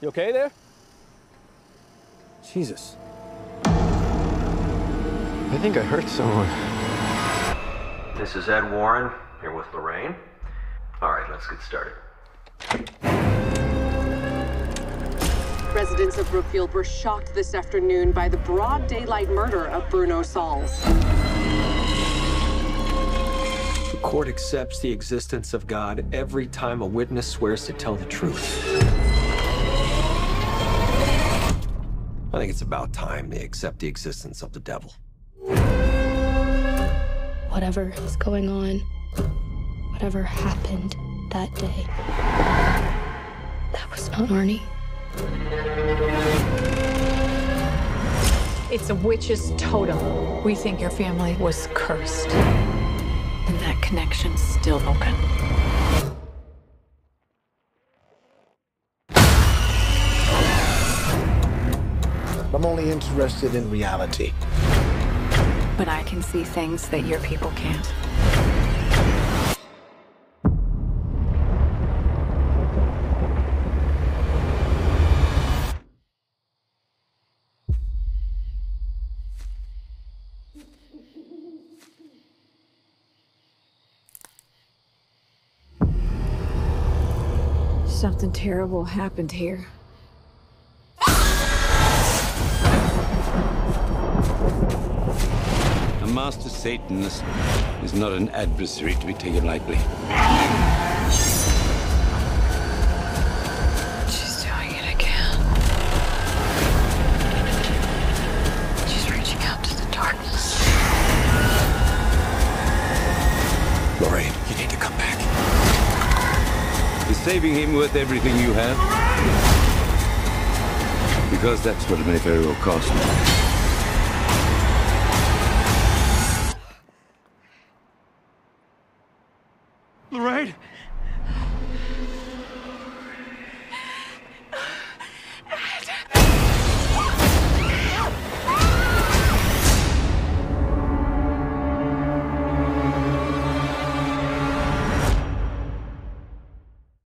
You okay there? Jesus. I think I hurt someone. This is Ed Warren, here with Lorraine. All right, let's get started. Residents of Brookfield were shocked this afternoon by the broad daylight murder of Bruno Sauls. The court accepts the existence of God every time a witness swears to tell the truth. I think it's about time they accept the existence of the devil. Whatever was going on, whatever happened that day, that was not Arnie. It's a witch's totem. We think your family was cursed. And that connection's still open. I'm only interested in reality. But I can see things that your people can't. Something terrible happened here. Master Satan is not an adversary to be taken lightly. She's doing it again. She's reaching out to the darkness. Lorraine, you need to come back. Is saving him worth everything you have? Because that's what it may very well cost.